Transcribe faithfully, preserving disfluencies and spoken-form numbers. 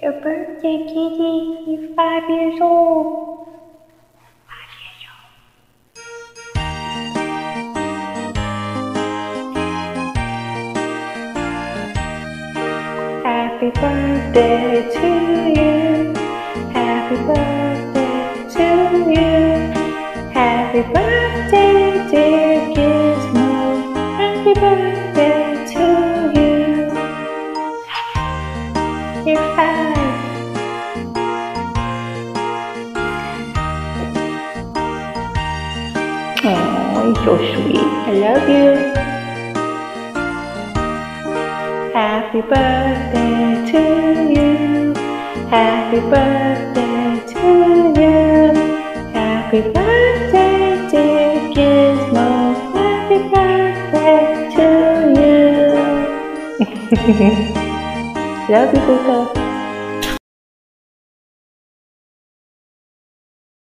Your birthday kitty is five years old. Five years old. Happy birthday to you. Happy birthday to you. Happy birthday, dear Gizmo. Happy birthday to you. You're five. Oh, you're so sweet. I love you. Happy birthday to you. Happy birthday to you. Happy birthday, dear Gizmo. Happy birthday to you. Love you, Gizmo.